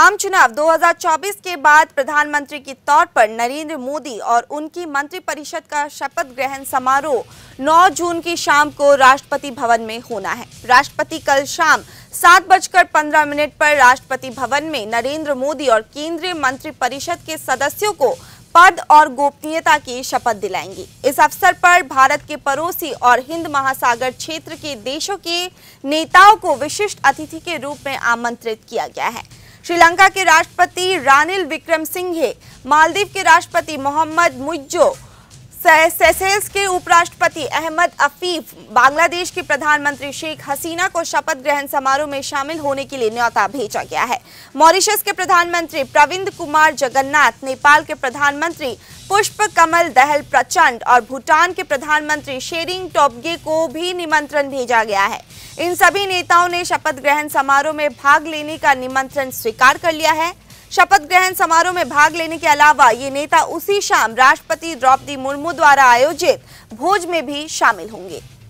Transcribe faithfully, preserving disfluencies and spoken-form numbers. आम चुनाव दो हज़ार चौबीस के बाद प्रधानमंत्री के तौर पर नरेंद्र मोदी और उनकी मंत्रिपरिषद का शपथ ग्रहण समारोह नौ जून की शाम को राष्ट्रपति भवन में होना है। राष्ट्रपति कल शाम सात बजकर पंद्रह मिनट पर राष्ट्रपति भवन में नरेंद्र मोदी और केंद्रीय मंत्रिपरिषद के सदस्यों को पद और गोपनीयता की शपथ दिलाएंगी। इस अवसर पर भारत के पड़ोसी और हिंद महासागर क्षेत्र के देशों के नेताओं को विशिष्ट अतिथि के रूप में आमंत्रित किया गया है। श्रीलंका के राष्ट्रपति रानिल विक्रम सिंघे, मालदीव के राष्ट्रपति मोहम्मद मुज्जो, सेशेल्स के उपराष्ट्रपति अहमद अफीफ, बांग्लादेश के प्रधानमंत्री शेख हसीना को शपथ ग्रहण समारोह में शामिल होने के लिए न्यौता भेजा गया है। मॉरिशस के प्रधानमंत्री प्रविंद कुमार जगन्नाथ, नेपाल के प्रधानमंत्री पुष्प कमल दहल प्रचंड और भूटान के प्रधानमंत्री शेरिंग टॉपगे को भी निमंत्रण भेजा गया है। इन सभी नेताओं ने शपथ ग्रहण समारोह में भाग लेने का निमंत्रण स्वीकार कर लिया है। शपथ ग्रहण समारोह में भाग लेने के अलावा ये नेता उसी शाम राष्ट्रपति द्रौपदी मुर्मू द्वारा आयोजित भोज में भी शामिल होंगे।